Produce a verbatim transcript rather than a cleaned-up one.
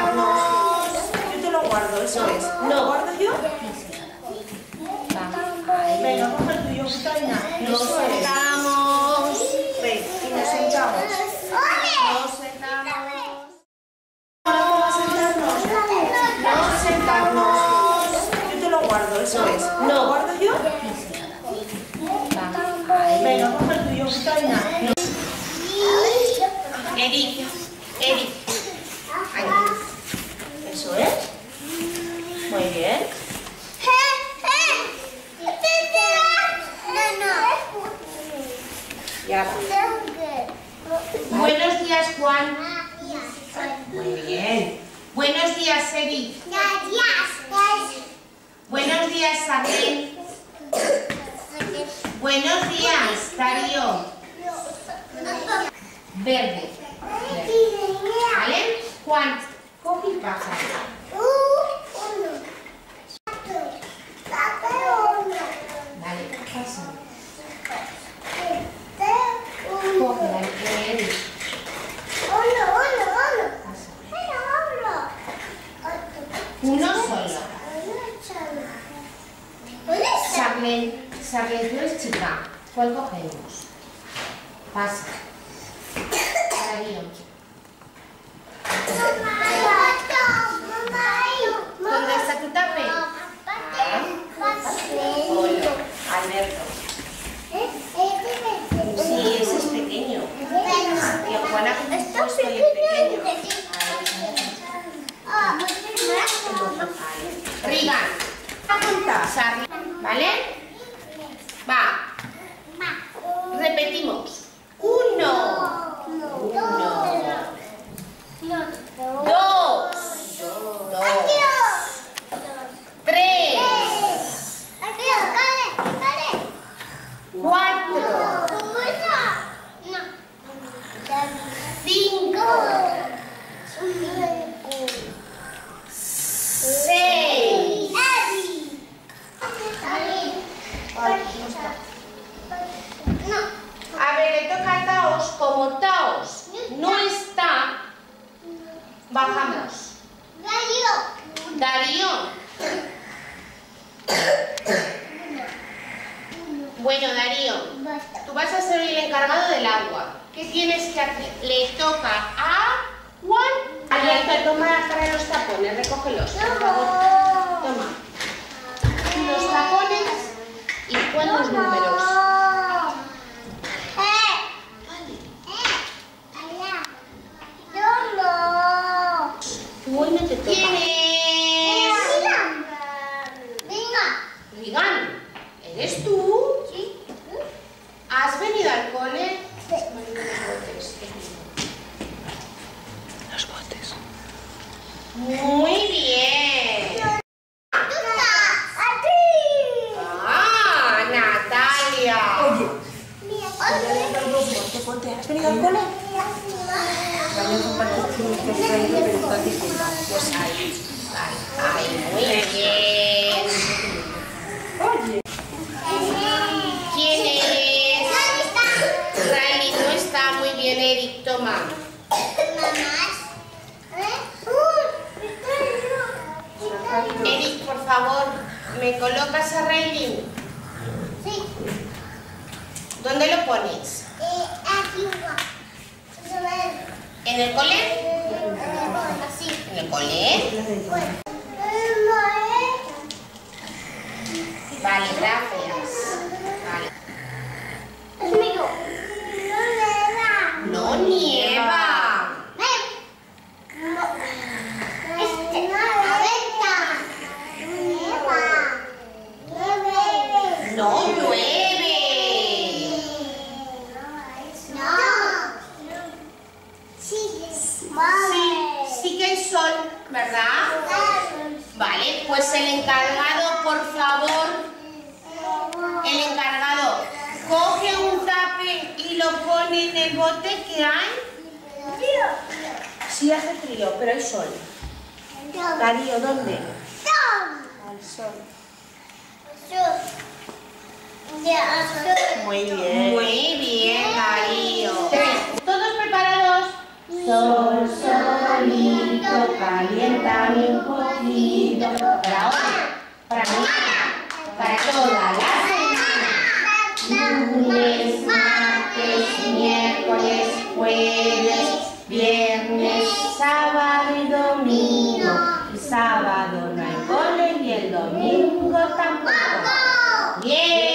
guardarnos. Yo te lo guardo, eso es. ¿No lo guardo yo? Venga, coge el tuyo, Taina. Nos sentamos. Ven, y nos sentamos. Nos sentamos. Ahora vamos a sentarnos. Nos sentamos. Yo te lo guardo, eso es. ¿No lo guardo yo? Venga, coge el tuyo, Taina. Eric, Eric. Eso es. Muy bien. Ya. Buenos días, Juan. Muy bien. Buenos días, Edith. Buenos días, Sabi. Buenos días, Tarío. Verde. ¿Vale? Juan, coge y baja. Vale, pasa. Coge, dale, que Eric. Uno solo. Sarlen, Sarlen, tú eres chica. ¿Cuál cogemos? Pasa. Darío. ¿Dónde está tu tape? Hola, Alberto. Sí, ese es pequeño. Y Juan ha puesto el pequeño. Riga. ¿Vale? Va. Repetimos. Uno. Uno. Dos, dos, dos, dos, tres, cuatro, cinco, seis, a ver, le toca a Taos. Como Taos no está, bajamos. Darío. Darío. Bueno, Darío, tú vas a ser el encargado del agua. ¿Qué tienes que hacer? Le toca a Juan. Alberto, toma para los tapones, recógelos, por favor. Toma. Los tapones y Juan los números. Hoy no te toca. ¿Quién es? Rigan. Rigan, ¿eres tú? Sí. ¿Has venido al cole? Sí. Los botes. Muy bien. Ah, Natalia. Oye. Oye. ¿Has venido al cole? Pues ahí, ahí, muy bien. Oye. ¿Quién es? Raylin no está. Muy bien, Eric, toma. Eric, por favor, ¿me colocas a Raylin? Sí. ¿Dónde lo pones? ¿En el cole? Así. ¿En el cole? Vale, gracias. Vale. No nieva. No nieva. No llueve. Sol, ¿verdad? Vale, pues el encargado, por favor, el encargado, coge un tape y lo pone en el bote que hay. Sí, hace frío, pero hay sol. Darío, ¿dónde? Al sol. Muy bien. Muy bien, Darío. ¿Todos preparados? Sol, sol. hermanito, calienta mi poquito. Para hoy, para mañana, para toda la semana. Lunes, martes, miércoles, jueves, viernes, sábado y domingo. El sábado no hay cole y el domingo tampoco. ¡Bien!